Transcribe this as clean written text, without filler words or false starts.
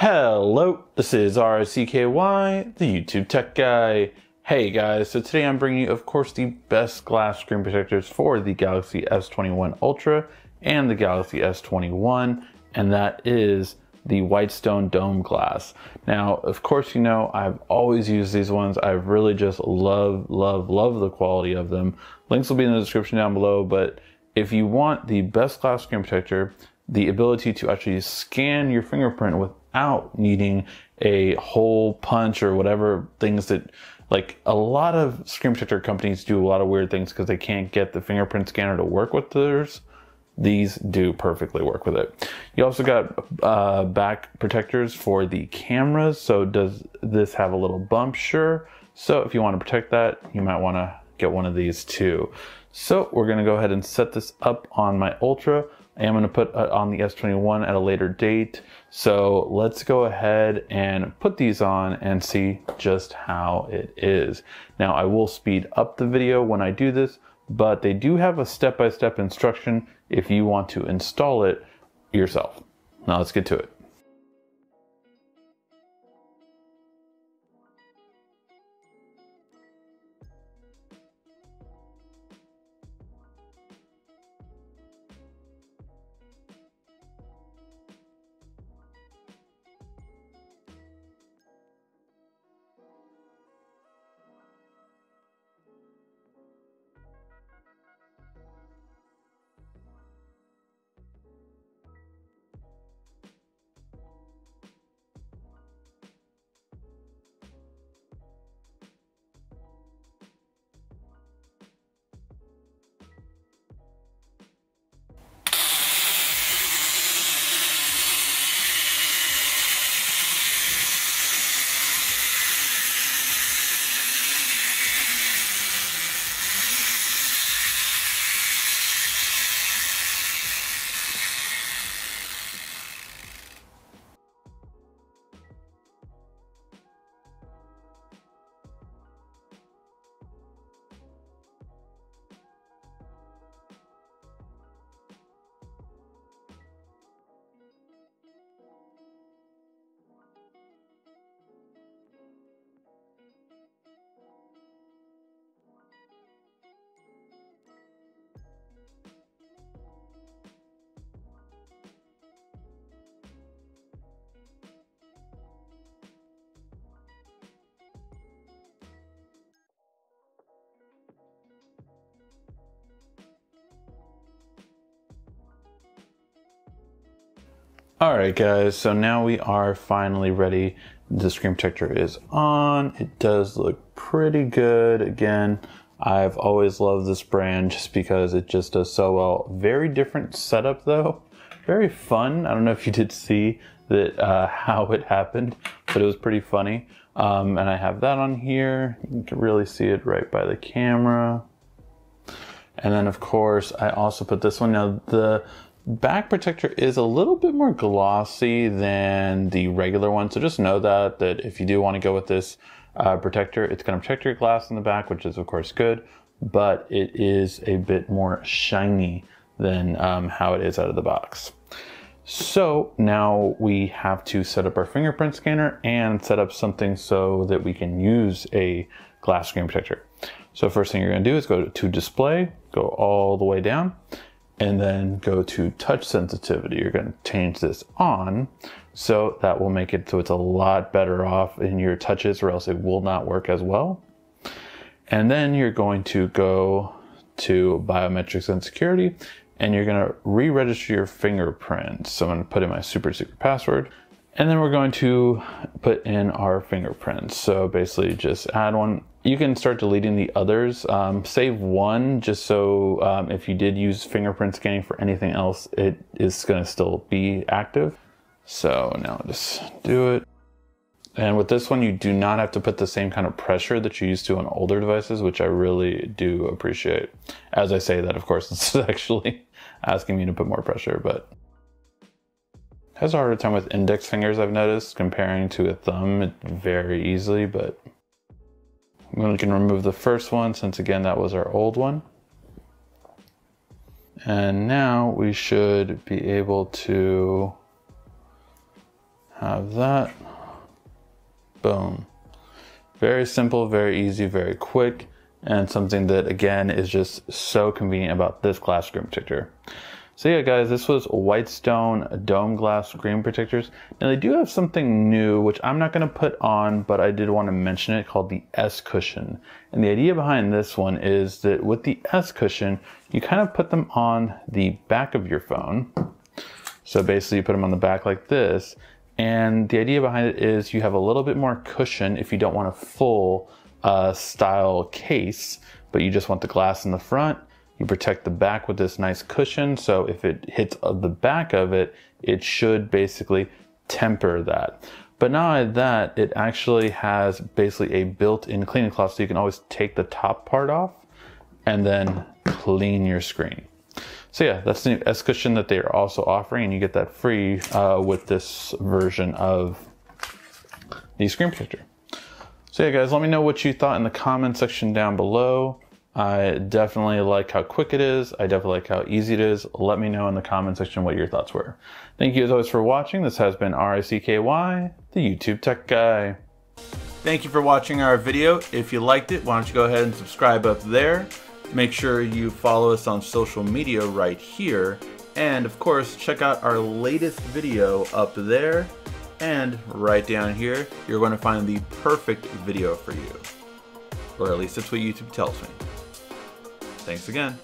Hello, this is RCKY, the YouTube Tech Guy. Hey guys, so today I'm bringing you, of course, the best glass screen protectors for the Galaxy S21 Ultra and the Galaxy S21, and that is the Whitestone Dome Glass. Now, of course, you know, I've always used these ones. I really just love the quality of them. Links will be in the description down below, but if you want the best glass screen protector, the ability to actually scan your fingerprint without needing a hole punch or whatever things that, like, a lot of screen protector companies do a lot of weird things because they can't get the fingerprint scanner to work with theirs. These do perfectly work with it. You also got back protectors for the cameras. So does this have a little bump? Sure. So if you want to protect that, you might want to get one of these too. So we're going to go ahead and set this up on my Ultra. I am going to put on the S21 at a later date. So let's go ahead and put these on and see just how it is. Now I will speed up the video when I do this, but they do have a step-by-step instruction if you want to install it yourself. Now let's get to it. All right guys, so now we are finally ready. The screen protector is on. It does look pretty good. Again, I've always loved this brand just because it just does so well. Very different setup though. Very fun. I don't know if you did see that how it happened, but it was pretty funny. And I have that on here. You can really see it right by the camera. And then of course, I also put this one. Now the back protector is a little bit more glossy than the regular one, so just know that if you do want to go with this protector, it's going to protect your glass in the back, which is of course good, but it is a bit more shiny than how it is out of the box. So now we have to set up our fingerprint scanner and set up something so that we can use a glass screen protector. So first thing you're going to do is go to display, go all the way down, and then go to touch sensitivity. You're going to change this on, so that will make it so it's a lot better off in your touches, or else it will not work as well. And then you're going to go to biometrics and security, and you're going to re-register your fingerprint. So I'm going to put in my super secret password, and then we're going to put in our fingerprints. So basically just add one. You can start deleting the others, save one, just so if you did use fingerprint scanning for anything else, it is going to still be active. So now just do it. And with this one, you do not have to put the same kind of pressure that you used to on older devices, which I really do appreciate. As I say that, of course, it's actually asking me to put more pressure, but it has a harder time with index fingers, I've noticed, comparing to a thumb very easily, but we can remove the first one since, again, that was our old one. And now we should be able to Have that. Boom. Very simple, very easy, very quick, and something that, again, is just so convenient about this glass screen protector. So yeah, guys, this was Whitestone Dome Glass Screen Protectors. Now, they do have something new, which I'm not going to put on, but I did want to mention it, called the S-cushion. And the idea behind this one is that with the S-cushion, you kind of put them on the back of your phone. So basically, you put them on the back like this. And the idea behind it is you have a little bit more cushion if you don't want a full style case, but you just want the glass in the front. You protect the back with this nice cushion, so if it hits the back of it, it should basically temper that. But not only that, it actually has basically a built-in cleaning cloth, so you can always take the top part off and then clean your screen. So yeah, that's the new S-cushion that they are also offering, and you get that free with this version of the screen protector. So yeah, guys, let me know what you thought in the comment section down below. I definitely like how quick it is. I definitely like how easy it is. Let me know in the comment section what your thoughts were. Thank you as always for watching. This has been RCKY, the YouTube Tech Guy. Thank you for watching our video. If you liked it, why don't you go ahead and subscribe up there. Make sure you follow us on social media right here. And of course, check out our latest video up there. And right down here, you're going to find the perfect video for you. Or at least that's what YouTube tells me. Thanks again.